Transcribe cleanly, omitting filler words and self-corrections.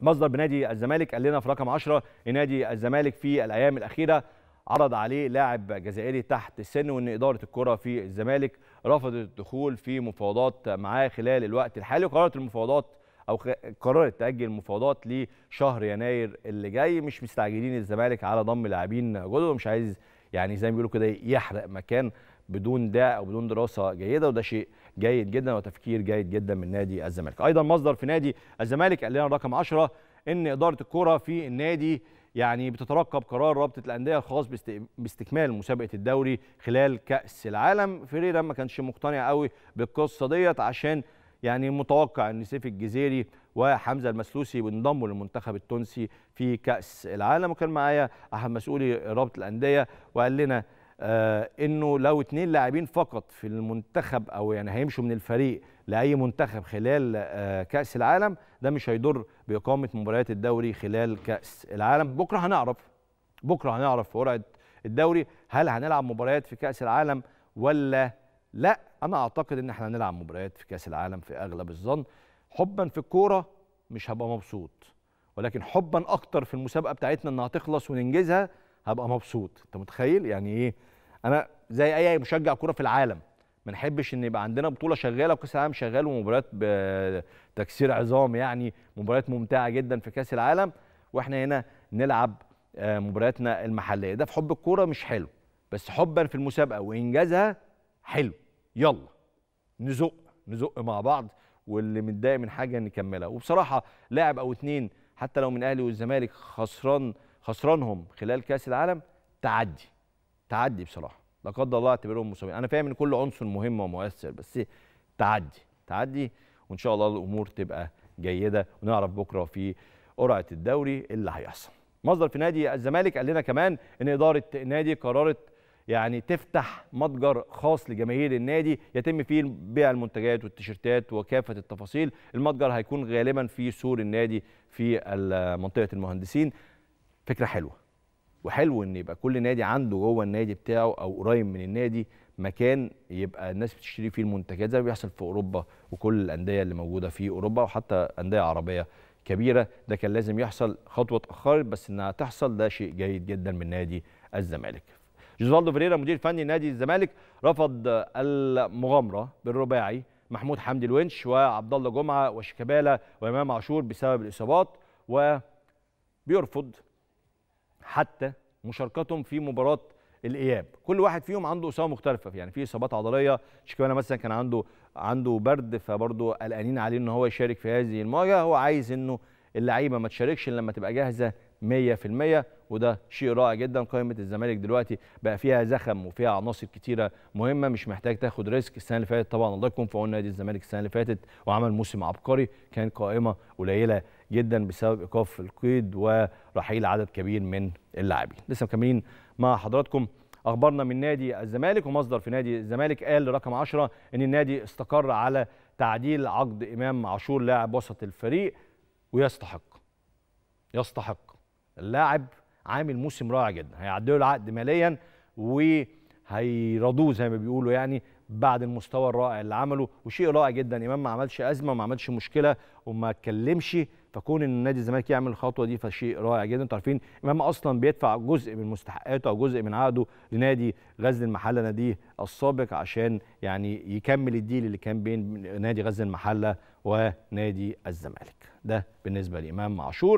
مصدر بنادي الزمالك قال لنا في رقم 10 ان نادي الزمالك في الايام الاخيره عرض عليه لاعب جزائري تحت السن، وان اداره الكره في الزمالك رفضت الدخول في مفاوضات معاه خلال الوقت الحالي، وقررت المفاوضات او قررت تاجل المفاوضات لشهر يناير اللي جاي. مش مستعجلين الزمالك على ضم لاعبين جدد، ومش عايز يعني زي ما بيقولوا كده يحرق مكان بدون ده او بدون دراسه جيده، وده شيء جيد جدا وتفكير جيد جدا من نادي الزمالك. ايضا مصدر في نادي الزمالك قال لنا رقم 10 ان اداره الكره في النادي يعني بتترقب قرار رابطه الانديه الخاص باستكمال مسابقه الدوري خلال كاس العالم. فيريرا ما كانش مقتنع قوي بالقصه ديت، عشان يعني متوقع ان سيف الجزيري وحمزه المسلوسي بينضموا للمنتخب التونسي في كاس العالم. وكان معايا احد مسؤولي رابطه الانديه وقال لنا انه لو 2 لاعبين فقط في المنتخب او يعني هيمشوا من الفريق لاي منتخب خلال كاس العالم، ده مش هيضر باقامه مباريات الدوري خلال كاس العالم. بكره هنعرف في قرعه الدوري هل هنلعب مباريات في كاس العالم ولا لا. انا اعتقد ان احنا هنلعب مباريات في كاس العالم في اغلب الظن. حبا في الكوره مش هبقى مبسوط، ولكن حبا اكتر في المسابقه بتاعتنا انها تخلص وننجزها هبقى مبسوط. انت متخيل يعني ايه؟ انا زي اي مشجع كوره في العالم ما نحبش ان يبقى عندنا بطوله شغاله وكاس العالم شغال ومباريات بتكسير عظام، يعني مباريات ممتعه جدا في كاس العالم واحنا هنا نلعب مبارياتنا المحليه. ده في حب الكوره مش حلو، بس حبا في المسابقه وانجازها حلو. يلا نزق مع بعض، واللي متضايق من حاجه نكملها. وبصراحه لاعب او 2 حتى لو من الاهلي والزمالك خسرانهم خلال كاس العالم تعدي بصراحه، لا قدر الله اعتبرهم مصابين. انا فاهم ان كل عنصر مهم ومؤثر، بس تعدي وان شاء الله الامور تبقى جيده ونعرف بكره في قرعه الدوري اللي هيحصل. مصدر في نادي الزمالك قال لنا كمان ان اداره النادي قررت يعني تفتح متجر خاص لجماهير النادي يتم فيه بيع المنتجات والتيشيرتات وكافه التفاصيل. المتجر هيكون غالبا في سور النادي في منطقه المهندسين. فكره حلوه، وحلو ان يبقى كل نادي عنده جوه النادي بتاعه او قريب من النادي مكان يبقى الناس بتشتري فيه المنتجات، زي ما بيحصل في اوروبا وكل الانديه اللي موجوده في اوروبا وحتى انديه عربيه كبيره. ده كان لازم يحصل، خطوه اتاخرت بس انها تحصل، ده شيء جيد جدا من نادي الزمالك. جوزوالدو فيريرا مدير فني نادي الزمالك رفض المغامره بالرباعي محمود حمدي الونش وعبد الله جمعه وشيكابالا وامام عاشور بسبب الاصابات، وبيرفض حتى مشاركتهم في مباراه الاياب. كل واحد فيهم عنده اصابه مختلفه، يعني في اصابات عضليه. شيكابالا مثلا كان عنده برد، فبرضه قلقانين عليه ان هو يشارك في هذه المواجهه. هو عايز انه اللعيبه ما تشاركش الا لما تبقى جاهزه 100%، وده شيء رائع جدا. قائمه الزمالك دلوقتي بقى فيها زخم وفيها عناصر كتيره مهمه، مش محتاج تاخد ريسك. السنه اللي فاتت طبعا الله يكون في عون نادي الزمالك، السنه اللي فاتت وعمل موسم عبقري، كان قائمه قليله جدا بسبب ايقاف القيد ورحيل عدد كبير من اللاعبين. لسه مكملين مع حضراتكم اخبارنا من نادي الزمالك. ومصدر في نادي الزمالك قال لرقم 10 ان النادي استقر على تعديل عقد امام عاشور لاعب وسط الفريق، ويستحق اللاعب. عامل موسم رائع جدا، هيعدلوا له العقد ماليا وهيرضوه زي ما بيقولوا، يعني بعد المستوى الرائع اللي عمله. وشيء رائع جدا، امام ما عملش ازمه وما عملش مشكله وما اتكلمش، فكون ان نادي الزمالك يعمل الخطوه دي فشيء رائع جدا. انتوا عارفين امام اصلا بيدفع جزء من مستحقاته او جزء من عقده لنادي غزل المحله ناديه السابق، عشان يعني يكمل الديل اللي كان بين نادي غزل المحله ونادي الزمالك. ده بالنسبه لامام عاشور.